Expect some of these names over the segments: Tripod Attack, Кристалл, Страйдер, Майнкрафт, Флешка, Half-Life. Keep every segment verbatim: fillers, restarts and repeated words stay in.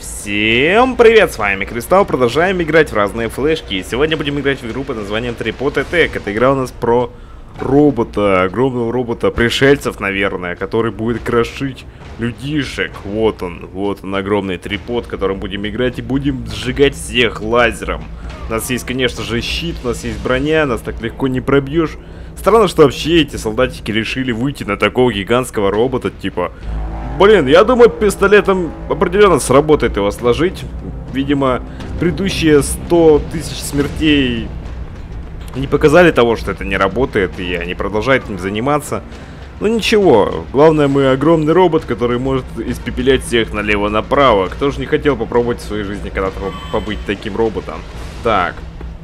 Всем привет, с вами Кристалл, продолжаем играть в разные флешки. И сегодня будем играть в игру под названием Tripod Attack. Эта игра у нас про робота, огромного робота, пришельцев, наверное, который будет крошить людишек. Вот он, вот он, огромный трипод, которым будем играть и будем сжигать всех лазером. У нас есть, конечно же, щит, у нас есть броня, нас так легко не пробьешь. Странно, что вообще эти солдатики решили выйти на такого гигантского робота, типа... Блин, я думаю, пистолетом определенно сработает его сложить. Видимо, предыдущие сто тысяч смертей не показали того, что это не работает, и они продолжают им заниматься. Но ничего, главное, мы огромный робот, который может испепелять всех налево-направо. Кто же не хотел попробовать в своей жизни когда-то побыть таким роботом? Так,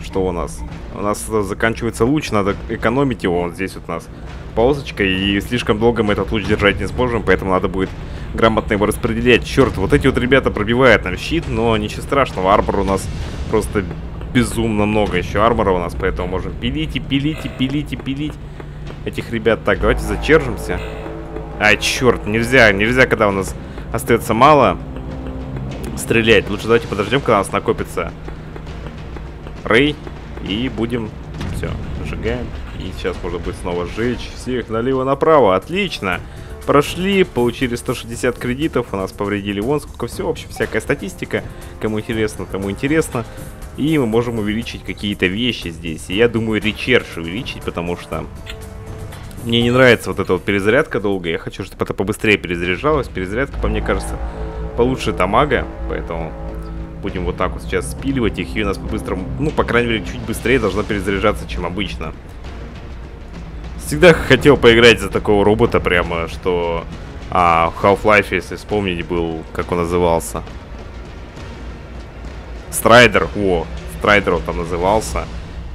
что у нас? У нас заканчивается луч, надо экономить его, он здесь вот у нас. Полосочка, и слишком долго мы этот луч держать не сможем, поэтому надо будет грамотно его распределять. Черт, вот эти вот ребята пробивают нам щит, но ничего страшного, армора у нас просто безумно много еще армора у нас, поэтому можем пилить и пилить и пилить и пилить этих ребят. Так, давайте зачержимся. А, черт, нельзя, нельзя, когда у нас остается мало стрелять. Лучше давайте подождем, когда у нас накопится рей, и будем... Все, сжигаем. И сейчас можно будет снова сжечь всех налево-направо. Отлично. Прошли, получили сто шестьдесят кредитов. У нас повредили вон сколько всего. В общем, всякая статистика. Кому интересно, тому интересно. И мы можем увеличить какие-то вещи здесь. И я думаю, речерж увеличить, потому что мне не нравится вот эта вот перезарядка долго. Я хочу, чтобы это побыстрее перезаряжалось. Перезарядка, по мне кажется, получше дамага. Поэтому... Будем вот так вот сейчас спиливать их, и у нас по-быстрому, ну, по крайней мере, чуть быстрее должно перезаряжаться, чем обычно. Всегда хотел поиграть за такого робота прямо, что а, в Half-Life, если вспомнить, был, как он назывался. Страйдер, о, Страйдер он там назывался.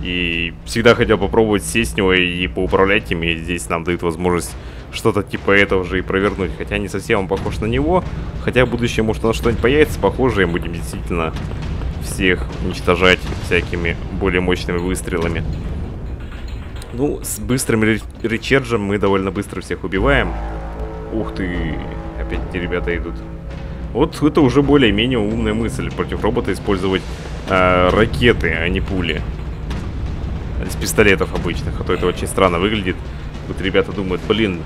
И всегда хотел попробовать сесть с него и, и поуправлять им, и здесь нам дают возможность что-то типа этого же и провернуть. Хотя не совсем он похож на него. Хотя в будущем, может, у нас что-нибудь появится похожее. И будем действительно всех уничтожать всякими более мощными выстрелами. Ну, с быстрым речерджем мы довольно быстро всех убиваем. Ух ты, опять эти ребята идут. Вот это уже более-менее умная мысль. Против робота использовать э, ракеты, а не пули. Из пистолетов обычных. А то это очень странно выглядит. Тут ребята думают, блин...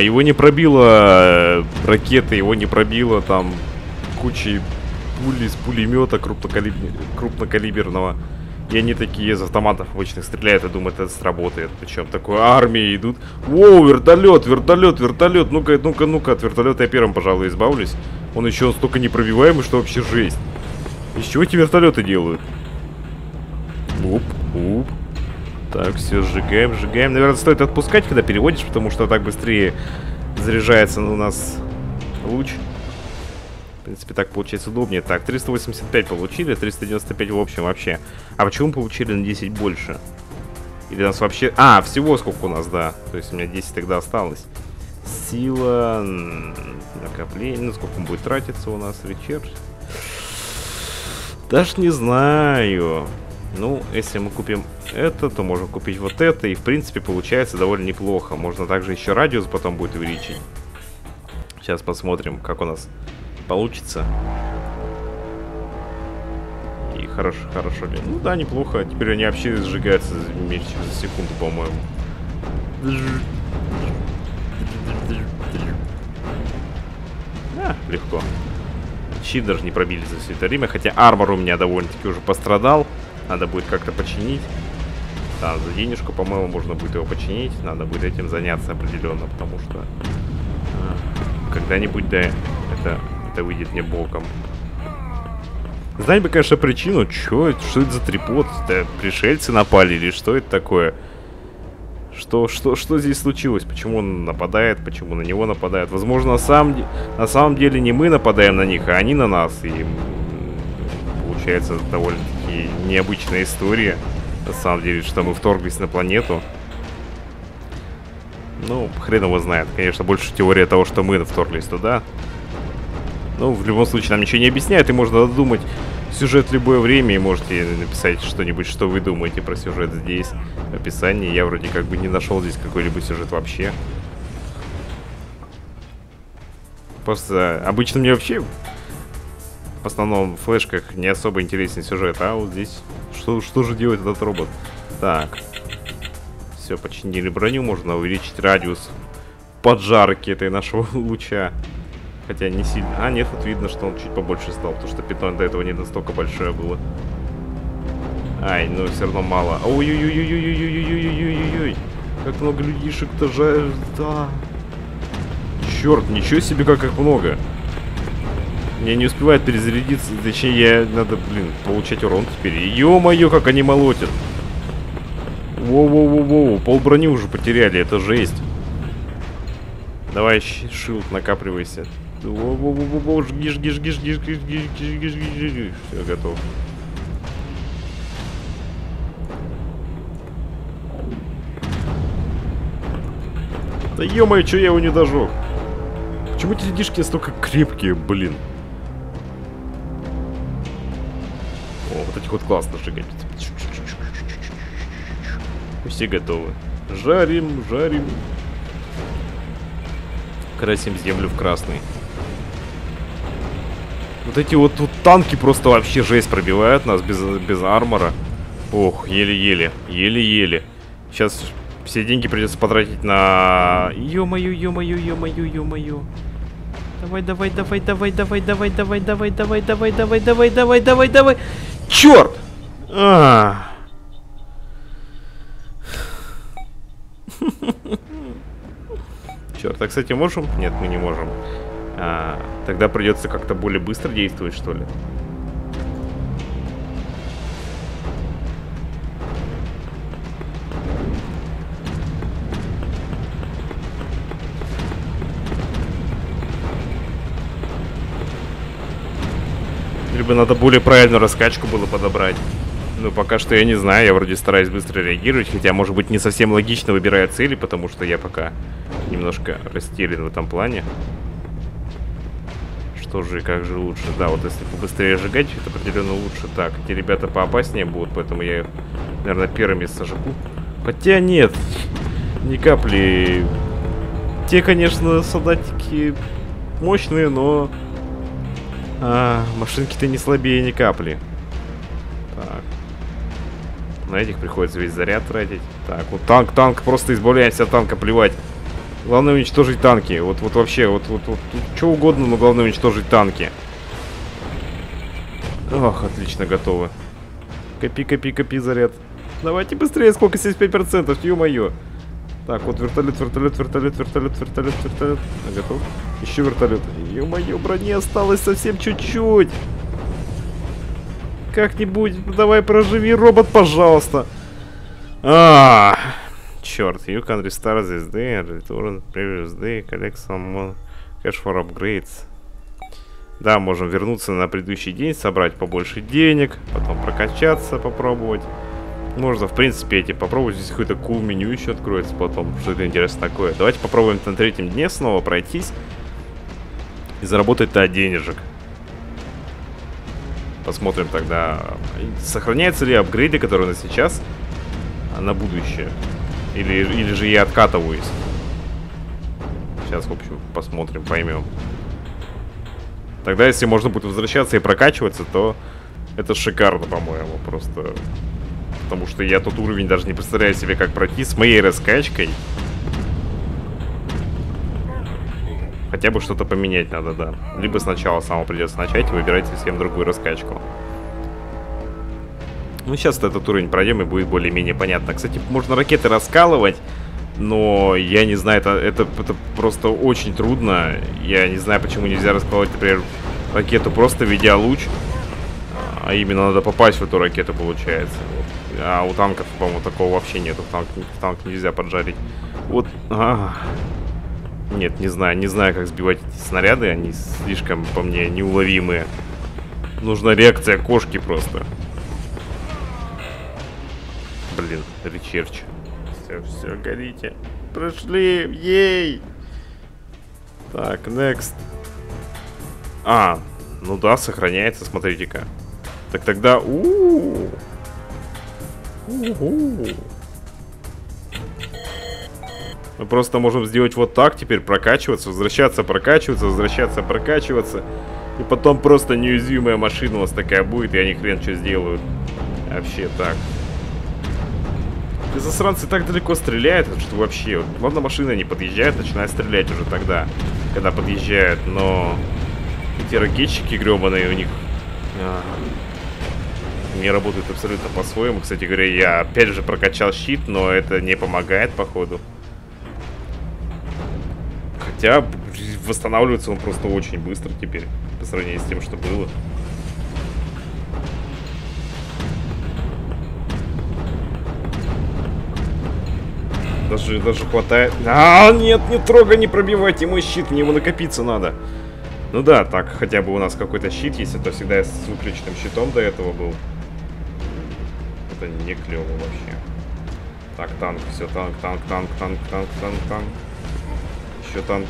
Его не пробило ракеты, его не пробило там кучей пуль из пулемета крупнокалиберного. И они такие из автоматов обычных стреляют и думают, это сработает. Причем такой армии идут. Воу, вертолет, вертолет, вертолет. Ну-ка, ну-ка, ну-ка, от вертолета я первым, пожалуй, избавлюсь. Он еще столько непробиваемый, что вообще жесть. Из чего эти вертолеты делают? Оп, оп. Так, все, сжигаем, сжигаем. Наверное, стоит отпускать, когда переводишь, потому что так быстрее заряжается у нас луч. В принципе, так получается удобнее. Так, триста восемьдесят пять получили, триста девяносто пять в общем вообще. А почему получили на десять больше? Или у нас вообще... А, всего сколько у нас, да. То есть у меня десять тогда осталось. Сила, накопление, сколько он будет тратиться у нас, речерж? Даже не знаю... Ну, если мы купим это, то можем купить вот это. И, в принципе, получается довольно неплохо. Можно также еще радиус потом будет увеличить. Сейчас посмотрим, как у нас получится. И хорошо, хорошо ли? Ну да, неплохо. Теперь они вообще сжигаются меньше за секунду, по-моему. А, легко. Щит даже не пробили за все это время. Хотя армор у меня довольно-таки уже пострадал. Надо будет как-то починить. Да, за денежку, по-моему, можно будет его починить. Надо будет этим заняться определенно, потому что а, когда-нибудь, да, это, это выйдет мне боком. Знали бы, конечно, причину. Чё, что это за трипод? Это пришельцы напали или что это такое? Что, что, что здесь случилось? Почему он нападает? Почему на него нападают? Возможно, на самом, на самом деле не мы нападаем на них, а они на нас. И получается довольно-таки необычная история, на самом деле, что мы вторглись на планету. Ну, хрен его знает. Конечно, больше теория того, что мы вторглись туда. Ну, в любом случае, нам ничего не объясняет, и можно додумать сюжет в любое время, и можете написать что-нибудь, что вы думаете про сюжет здесь, в описании. Я вроде как бы не нашел здесь какой-либо сюжет вообще. Просто обычно мне вообще... в основном в флешках не особо интересный сюжет. А вот здесь, что, что же делает этот робот? Так, все, починили броню, можно увеличить радиус поджарки этой нашего луча. Хотя не сильно. А, нет, вот видно, что он чуть побольше стал, потому что питон до этого не настолько большое было. Ай, ну все равно мало. Ой-ой-ой-ой-ой-ой-ой-ой-ой-ой-ой-ой. Как много людишек-то жаль, да. Черт, ничего себе, как их много. Мне не успевает перезарядиться, точнее, надо, блин, получать урон теперь. Ё-моё, как они молотят. Воу-воу-воу-воу, пол брони уже потеряли, это жесть. Давай, шилд, накапливайся. Воу-воу-воу-воу, жги, жги, жги, жги, жги, жги, жги, жги, жги. Все, готов. Да ё-моё, чё я его не дожег? Почему эти ледишки настолько крепкие, блин? О, вот этих вот классно сжигать. Все готовы. Жарим, жарим. Красим землю в красный. Вот эти вот тут танки просто вообще жесть пробивают нас без, без армора. Ох, еле-еле, еле-еле. Сейчас... Все деньги придется потратить на... Ё-моё, ё-моё, ё-моё, ё-моё. Давай, давай, давай, давай, давай, давай, давай, давай, давай, давай, давай, давай, давай, давай, давай. Чёрт! Чёрт, а, кстати, можем? Нет, мы не можем. Тогда придется как-то более быстро действовать, что ли. Либо надо более правильную раскачку было подобрать. Ну, пока что я не знаю, я вроде стараюсь быстро реагировать, хотя, может быть, не совсем логично выбираю цели, потому что я пока немножко растерян в этом плане. Что же и как же лучше? Да, вот если побыстрее сжигать, это определенно лучше. Так, эти ребята поопаснее будут, поэтому я их, наверное, первыми сожгу. Хотя нет, ни капли. Те, конечно, солдатики мощные, но... А, машинки-то не слабее ни капли. Так. На этих приходится весь заряд тратить. Так, вот танк, танк, просто избавляемся от танка, плевать. Главное уничтожить танки. Вот, вот вообще, вот, вот, вот, что угодно, но главное уничтожить танки. Ох, отлично, готово. Копи, копи, копи заряд. Давайте быстрее, сколько семьдесят пять процентов, ё-моё. Так, вот вертолет, вертолет, вертолет, вертолет, вертолет, вертолет. А, готов? Еще вертолет. Ё-моё, брони осталось совсем чуть-чуть. Как-нибудь, давай проживи, робот, пожалуйста. А, черт, you can restart this day, return previous day, collect some cash for upgrades. Да, можем вернуться на предыдущий день, собрать побольше денег, потом прокачаться, попробовать. Можно, в принципе, эти попробовать. Здесь какое-то cool меню еще откроется потом. Что это интересно такое. Давайте попробуем на третьем дне снова пройтись. И заработать-то денежек. Посмотрим тогда, сохраняются ли апгрейды, которые у нас сейчас, на будущее. Или, или же я откатываюсь. Сейчас, в общем, посмотрим, поймем. Тогда, если можно будет возвращаться и прокачиваться, то это шикарно, по-моему, просто... Потому что я тот уровень даже не представляю себе, как пройти с моей раскачкой. Хотя бы что-то поменять надо, да. Либо сначала самому придется начать и выбирать совсем другую раскачку. Ну, сейчас этот уровень пройдем, и будет более-менее понятно. Кстати, можно ракеты раскалывать, но я не знаю, это, это, это просто очень трудно. Я не знаю, почему нельзя раскалывать, например, ракету, просто ведя луч. А именно надо попасть в эту ракету, получается. А у танков, по-моему, такого вообще нету. В танк, в танк нельзя поджарить. Вот. А. Нет, не знаю. Не знаю, как сбивать эти снаряды. Они слишком, по мне, неуловимые. Нужна реакция кошки просто. Блин, речерч. Все, все, горите. Прошли. Ей! Так, next. А, ну да, сохраняется, смотрите-ка. Так тогда... У-у-у. У-у-у. Мы просто можем сделать вот так теперь, прокачиваться, возвращаться, прокачиваться, возвращаться, прокачиваться. И потом просто неуязвимая машина у нас такая будет, и они хрен что сделают. Вообще так. И засранцы так далеко стреляют, что вообще... Главное, машина не подъезжает, начинает стрелять уже тогда, когда подъезжают. Но эти ракетчики гребаные у них... не работают абсолютно по-своему. Кстати говоря, я опять же прокачал щит, но это не помогает, походу. Хотя восстанавливается он просто очень быстро теперь, по сравнению с тем, что было. Даже, даже хватает... А, нет, не трогай, не пробивайте мой щит, мне его накопиться надо. Ну да, так хотя бы у нас какой-то щит есть, а то всегда я с выключенным щитом до этого был. Это не клево вообще. Так, танк, все, танк, танк, танк, танк, танк, танк, танк. Еще танк.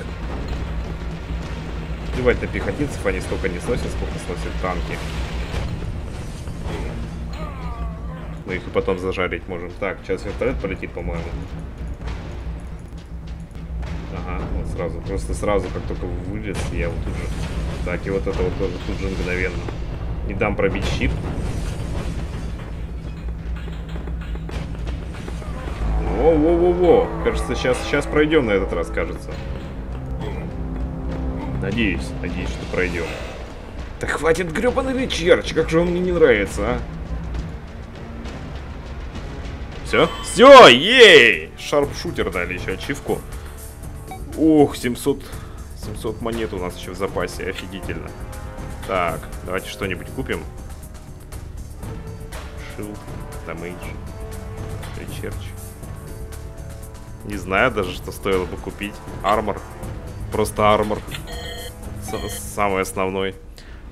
Плевать на пехотинцев, они столько не сносят, сколько сносят танки. Мы их и потом зажарить можем. Так, сейчас вертолет полетит, по-моему. Ага, вот сразу, просто сразу, как только вылез, я вот тут же... Так, и вот это вот тоже тут же мгновенно. Не дам пробить щит. Во-во-во-во! Кажется, сейчас, сейчас пройдем на этот раз, кажется. Надеюсь, надеюсь, что пройдем. Да хватит гребаный вечерч, как же он мне не нравится, а? Все? Все, ей! Шарпшутер дали еще, ачивку. Ох, семьсот, семьсот монет у нас еще в запасе, офигительно. Так, давайте что-нибудь купим. Шилд, дамейдж, речерч. Не знаю даже, что стоило бы купить. Армор, просто армор. Самый основной.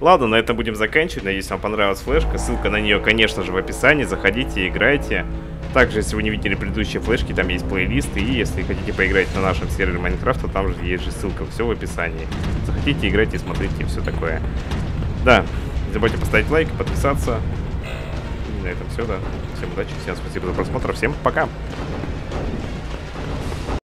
Ладно, на этом будем заканчивать. Надеюсь, вам понравилась флешка. Ссылка на нее, конечно же, в описании. Заходите, играйте. Также, если вы не видели предыдущие флешки, там есть плейлисты. И если хотите поиграть на нашем сервере Майнкрафта, там же есть же ссылка. Все в описании. Заходите, играйте, смотрите, все такое. Да, не забывайте поставить лайк, подписаться. И на этом все, да. Всем удачи, всем спасибо за просмотр. Всем пока!